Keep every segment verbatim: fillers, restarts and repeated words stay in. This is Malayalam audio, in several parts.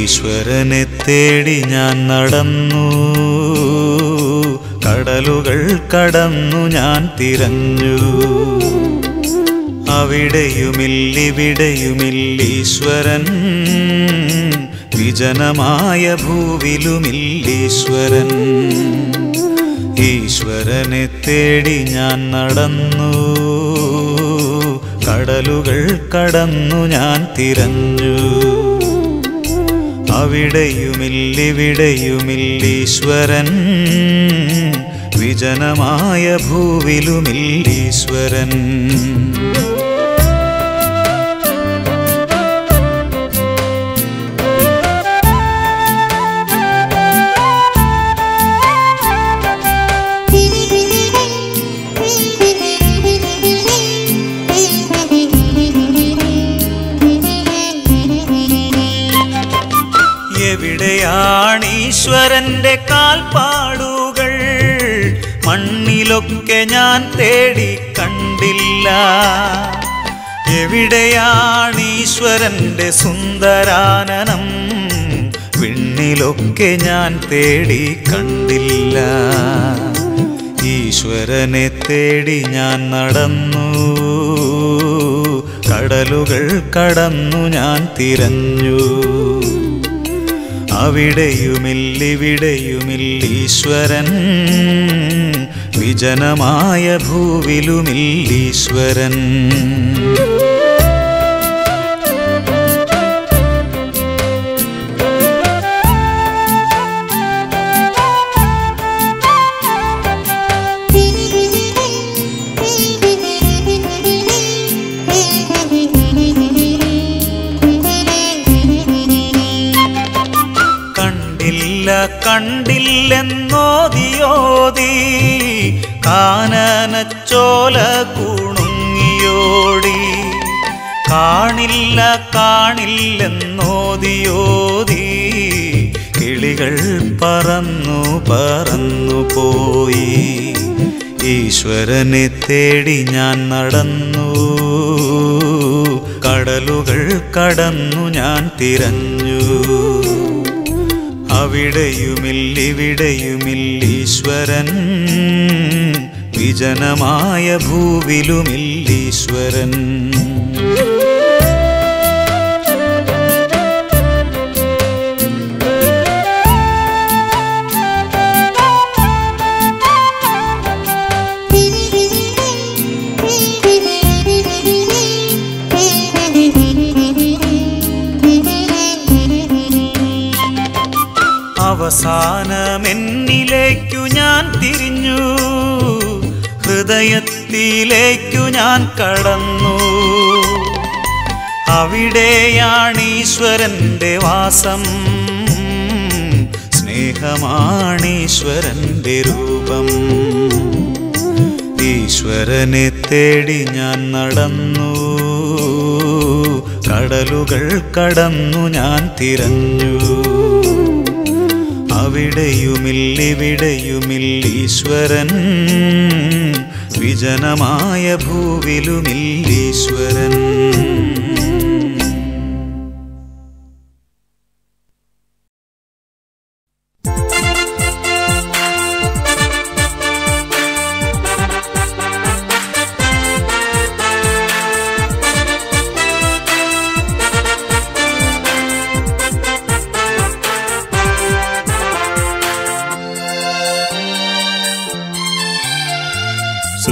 ईश्वरने तेड़ी ഞാൻ നടന്നു കടലുകൾ കടന്നു ഞാൻ തിരഞ്ഞു അവിടെയുമില്ല ഇവിടെയുമില്ല ഈശ്വരൻ വിജനമായ ഭൂവിലുമില്ല ഈശ്വരൻ ഈശ്വരനെ തേടി ഞാൻ നടന്നു കടലുകൾ കടന്നു ഞാൻ തിരഞ്ഞു അവിടെയുമില്ല ഇവിടെയുമില്ല ഈശ്വരൻ വിജനമായ ഭൂവിലുമില്ല ഈശ്വരൻ ഈശ്വരന്റെ കാൽപാടുകൾ മണ്ണിലൊക്കെ ഞാൻ തേടി കണ്ടില്ല എവിടെയാണ് ഈശ്വരന്റെ സുന്ദരാനനം വിണ്ണിലൊക്കെ ഞാൻ തേടി കണ്ടില്ല ഈശ്വരനെ തേടി ഞാൻ നടന്നു കടലുകൾ കടന്നു ഞാൻ തിരഞ്ഞു അവിടെയുമില്ല ഇവിടെയുമില്ല ഈശ്വരൻ വിജനമായ ഭൂവിലുമില്ല ഈശ്വരൻ കണ്ടില്ലെന്നോതിയോതി കാനനച്ചോല കുണുങ്ങിയോടി കാണില്ല കാണില്ലെന്നോതിയോതി കിളികൾ പറന്നു പറന്നു പോയി ഈശ്വരനെ തേടി ഞാൻ നടന്നു കടലുകൾ കടന്നു ഞാൻ തിരഞ്ഞു അവിടെയുമില്ല ഇവിടെയുമില്ല ഈശ്വരൻ വിജനമായ ഭൂവിലുമില്ല ഈശ്വരൻ അവസാനമെന്നിലേക്കു ഞാൻ തിരിഞ്ഞു ഹൃദയത്തിലേക്കു ഞാൻ കടന്നു അവിടെയാണ് ഈശ്വരന്റെ വാസം സ്നേഹമാണ് ഈശ്വരന്റെ രൂപം ഈശ്വരനെ തേടി ഞാൻ നടന്നു കടലുകൾ കടന്നു ഞാൻ തിരഞ്ഞു അവിടെയുമില്ല ഇവിടെയുമില്ല ഈശ്വരൻ വിജനമായ ഭൂവിലുമില്ല ഈശ്വരൻ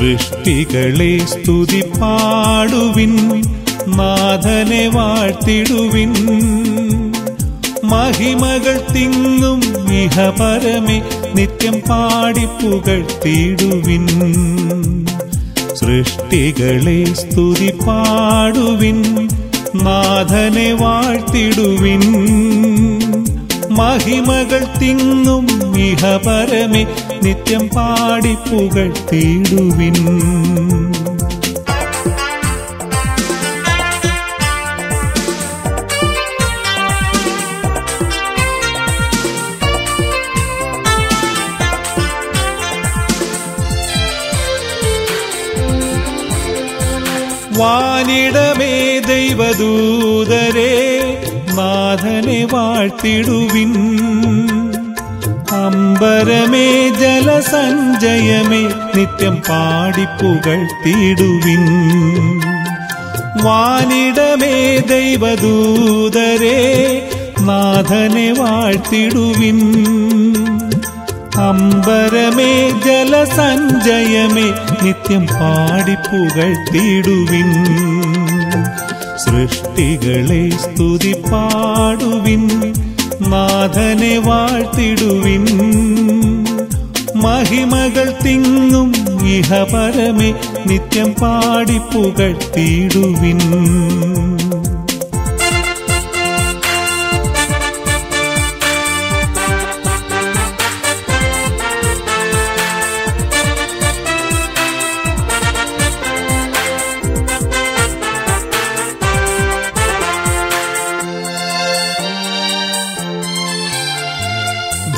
സൃഷ്ടികളെ സ്തുതി പാടുവിൻ നാഥനെ വാഴ്ത്തിടുവിൻ മഹിമകൾ തിങ്ങും ഇഹപരമേ നിത്യം പാടി പുകഴ്ത്തിടുവിൻ സൃഷ്ടികളെ സ്തുതി പാടുവിൻ, നാഥനെ വാഴ്ത്തിടുവിൻ. മഹിമകൾ തിങ്ങും ഇഹപരമേ നിത്യം പാടി പുകഴ്ത്തിടുവിൻ. വാനിടമേ ദൈവദൂതരെ നാഥനെ വാഴ്ത്തിടുവിൻ. അമ്പരമേ ജലസഞ്ചയമേ നിത്യം പാടിപ്പുകഴ്ത്തിടുവിൻ. വാനിടമേ ദൈവദൂതരെ നാഥനെ വാഴ്ത്തിടുവിൻ. അമ്പരമേ ജലസഞ്ചയമേ നിത്യം പാടിപ്പുകഴ്ത്തിടുവിൻ. സൃഷ്ടികളെ സ്തുതി പാടുവിൻ, നാഥനെ വാഴ്ത്തിടുവിൻ. മഹിമകൾ തിങ്ങും ഇഹപരമേ നിത്യം പാടിപ്പുകഴ്ത്തിടുവിൻ.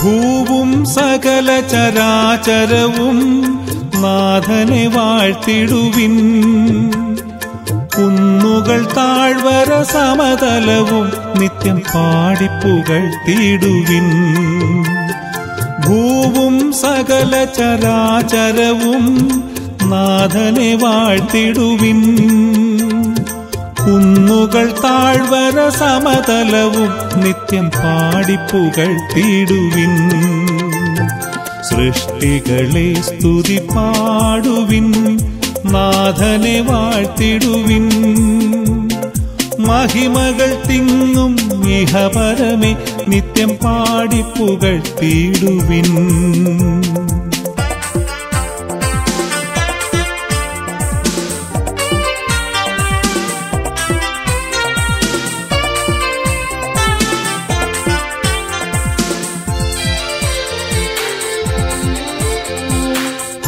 ഭൂവും സകല ചരാചരവും നാഥനെ വാഴ്ത്തിടുവിൻ. കുന്നുകൾ താഴ്വര സമതലവും നിത്യം പാടിപ്പുകഴ്ത്തിടുവിൻ. ഭൂവും സകല ചരാചരവും നാഥനെ വാഴ്ത്തിടുവിൻ. കുന്നുകൾ താഴ്വര സമതലവും നിത്യം പാടിപ്പുകഴ്ത്തിടുവിൻ. സൃഷ്ടികളെ സ്തുതി പാടുവിൻ, നാഥനെ വാഴ്ത്തിടുവിൻ. മഹിമകൾ തിങ്ങും ഇഹപരമേ നിത്യം പാടിപ്പുകഴ്ത്തിടുവിൻ.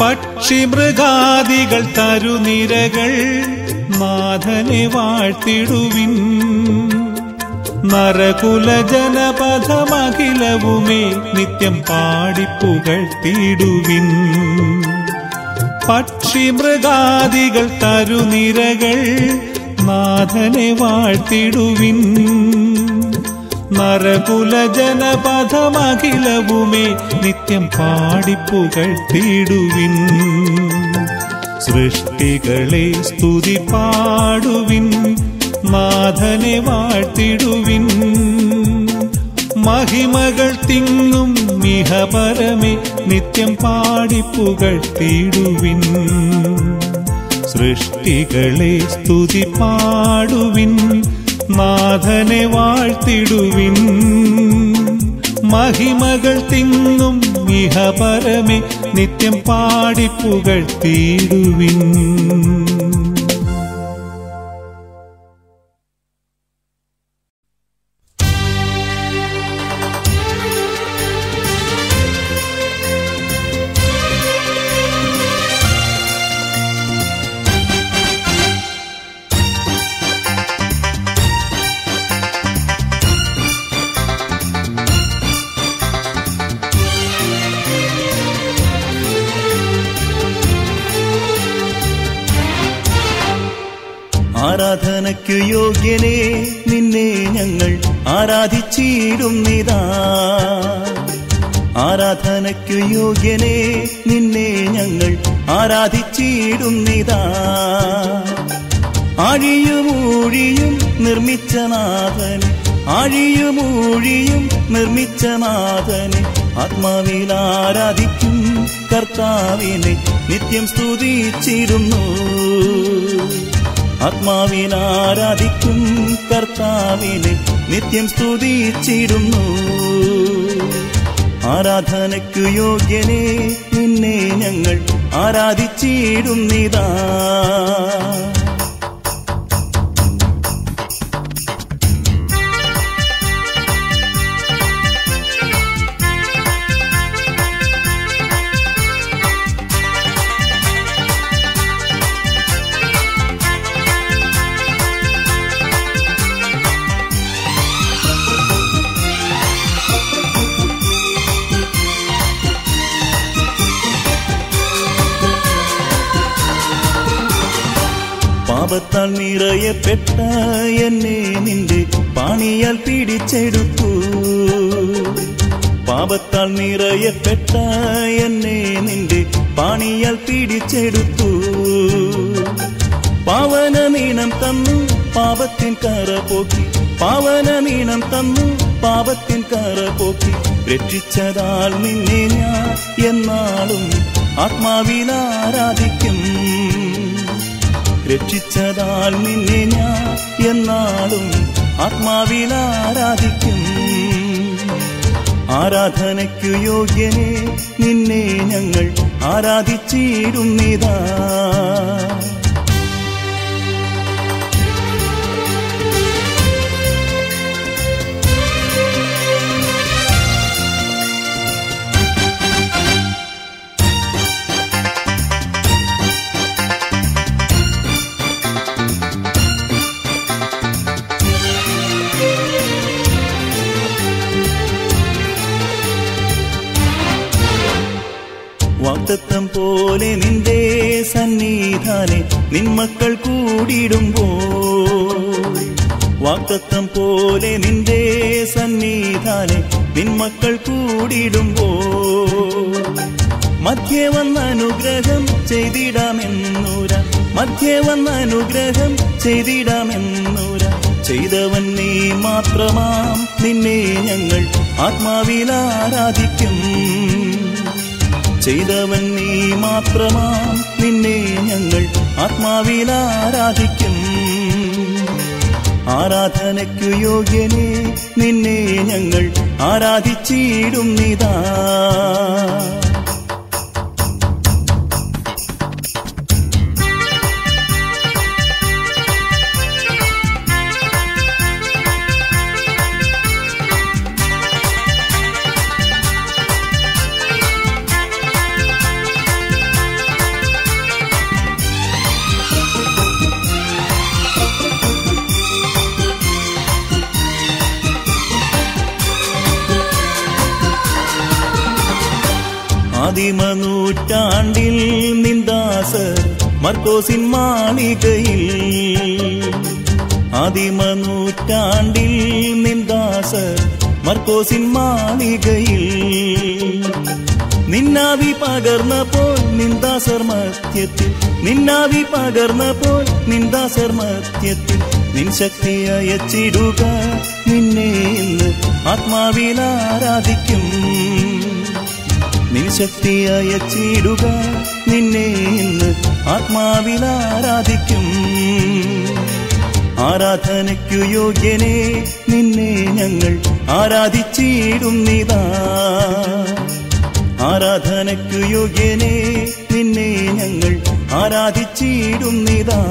പക്ഷി മൃഗാദികൾ തരുനിരകൾ നാഥനെ വാഴ്ത്തിടുവിൻ. നരകുല ജനപഥമഖിലവുമേ നിത്യം പാടിപ്പുകഴ്ത്തിടുവിൻ. പക്ഷി മൃഗാദികൾ തരുനിരകൾ നാഥനെ വാഴ്ത്തിടുവിൻ. നരകുല ജനപഥമഖിലവുമേ നിത്യം പാടിപ്പുകഴ്ത്തിടുവിൻ. സൃഷ്ടികളെ സ്തുതി പാടുവിൻ, നാഥനെ വാഴ്ത്തിടുവിൻ. മഹിമകൾ തിങ്ങും ഇഹപരമേ നിത്യം പാടിപ്പുകഴ്ത്തിടുവിൻ. സൃഷ്ടികളെ സ്തുതി പാടുവിൻ, നാഥനെ വാഴ്ത്തിടുവിൻ. മഹിമകൾ തിങ്ങും ഇഹപരമേ നിത്യം പാടിപ്പുകഴ്ത്തിടുവിൻ. ആരാധനയ്ക്കു യോഗ്യനെ നിന്നെ ഞങ്ങൾ ആരാധിച്ചിടുന്നിതാ. ആരാധനയ്ക്കു യോഗ്യനെ നിന്നെ ഞങ്ങൾ ആരാധിച്ചിടുന്നിതാ. ആഴിയുമൂഴിയും നിർമ്മിച്ച നാഥന്, ആഴിയുമൂഴിയും നിർമ്മിച്ച നാഥന് ആത്മാവിൽ ആരാധിക്കും കർത്താവിനെ നിത്യം സ്തുതിച്ചിടുന്നു. ആത്മാവിനെ ആരാധിക്കും കർത്താവിനെ നിത്യം സ്തുതിച്ചിടുന്നു. ആരാധനയ്ക്കു യോഗ്യനേ നിന്നെ ഞങ്ങൾ ആരാധിച്ചിടുന്നിതാ. പാപത്താൽ നിറയപ്പെട്ട എന്നെ നിന്റെ പാണിയാൽ പിടിച്ചെടുത്തു. പാപത്താൽ നിറയപ്പെട്ട എന്നെ നിന്റെ പാണിയാൽ പിടിച്ചെടുത്തു. പാവനമീണം തന്നു പാപത്തിൻ കറ പോക്കി, പാവനമീണം തന്നു പാപത്തിൻ കറ പോക്കി. രക്ഷിച്ചതാൽ നിന്നെ ഞാൻ എന്നാളും ആത്മാവിൽ ആരാധിക്കും. രക്ഷിച്ചതാൽ നിന്നെ ഞാൻ എന്നാളും ആത്മാവിൽ ആരാധിക്കും. ആരാധനയ്ക്കു യോഗ്യനെ നിന്നെ ഞങ്ങൾ ആരാധിച്ചിടുന്നിതാ. വാഗ്ദത്തം പോലെ നിന്റെ സന്നിധാനെ നിന്മക്കൾ കൂടിയിടുമ്പോൾ, വാഗ്ദത്തം പോലെ നിന്റെ സന്നിധാനെ നിന്മക്കൾ കൂടിയിടുമ്പോൾ മധ്യേ വന്ന അനുഗ്രഹം ചെയ്തിടാമെന്നൂര, മധ്യേ വന്ന അനുഗ്രഹം ചെയ്തിടാമെന്നൂര. ചെയ്തവൻ നീ മാത്രമാം, നിന്നെ ഞങ്ങൾ ആത്മാവിൽ ആരാധിക്കും. ചെയ്തവൻ നീ മാത്രമാം, നിന്നെ ഞങ്ങൾ ആത്മാവിൽ ആരാധിക്കും. ആരാധനയ്ക്കു യോഗ്യനെ നിന്നെ ഞങ്ങൾ ആരാധിച്ചിടുന്നിതാ. ആദിമനൂറ്റാണ്ടിൽ നിന്ദാസർ മർക്കോസിൻ മാളികയിൽ, ആദിമനൂറ്റാണ്ടിൽ നിന്ദാസർ മർക്കോസിൻ മാളികയിൽ നിന്നാവി പകർന്നപ്പോൾ നിന്ദാസർ മധ്യത്തിൽ, നിന്നാവി പകർന്നപ്പോൾ നിന്ദാസർ മധ്യത്തിൽ നിൻ ശക്തി അയച്ചിടുക. നിന്നെ ഇന്ന് ആത്മാവിൽ ആരാധിക്കും. നിൻ ശക്തി അയച്ചിടുക. നിന്നെ ഇന്ന് ആത്മാവിൽ ആരാധിക്കും. ആരാധനയ്ക്കു യോഗ്യനെ നിന്നെ ഞങ്ങൾ ആരാധിച്ചിടുന്നിതാ. ആരാധനയ്ക്കു യോഗ്യനെ നിന്നെ ഞങ്ങൾ ആരാധിച്ചിടുന്നിതാ.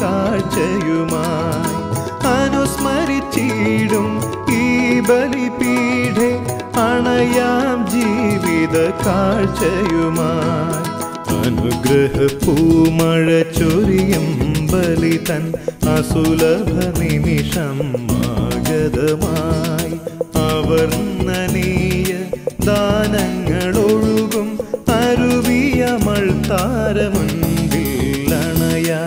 കാഴ്ചയുമായി അനുസ്മരിച്ചിടും ഈ ബലിപീഠേ അണയാം ജീവിത കാഴ്ചയുമായി അനുഗ്രഹ പൂമഴ ചൊരിയും ബലി തൻ അസുലഭ നിമിഷം മാഗതമായി അവർണ്ണനീയ ദാനങ്ങളൊഴുകും അരുവിയ മൾത്താരമുണ്ടിൽ അണയാ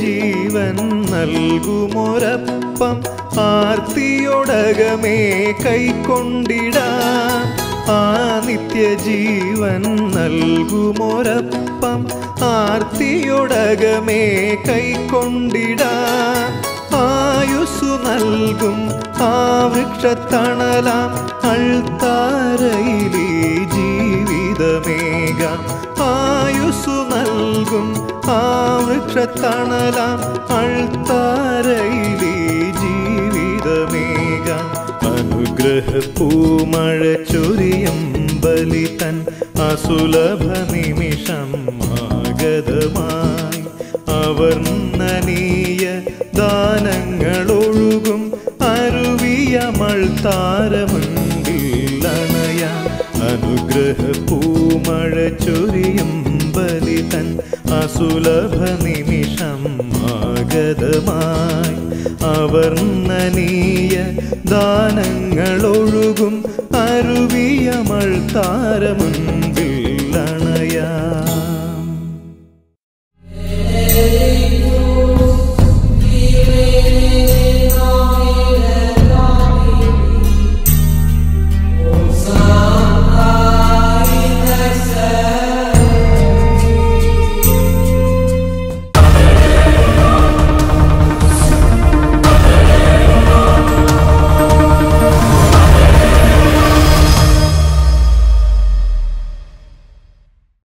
ജീവൻ നൽകുമൊരപ്പം ആർത്തിയോടകമേ കൈക്കൊണ്ടിടാം ആ നിത്യജീവൻ നൽകുമൊരപ്പം ആർത്തിയോടകമേ കൈക്കൊണ്ടിടാം ആയുസ്സു നൽകും ആ വൃക്ഷത്തണലാം അൾത്താരയിലെ ജീവിതമേകാം ആയുസ്സു നൽകും ആ വൃക്ഷത്തണലാം അൾത്താരയിലെ ജീവിതമേകാം അനുഗ്രഹ പൂമഴ ചൊരിയും ബലി തൻ അസുലഭ നിമിഷം ആഗതമായി അവർണ്ണനീയ ദാനങ്ങളൊഴുകും അരുവിയ മൾത്താരമുണ്ടിൽ അണയാ അനുഗ്രഹ പൂമഴ ചൊരിയും ബലി തൻ അസുലഭ നിമിഷം ആഗതമായി അവർണ്ണനീയ ദാനങ്ങളൊഴുകും അരുവിയ മൾത്താരമുണ്ടിൽ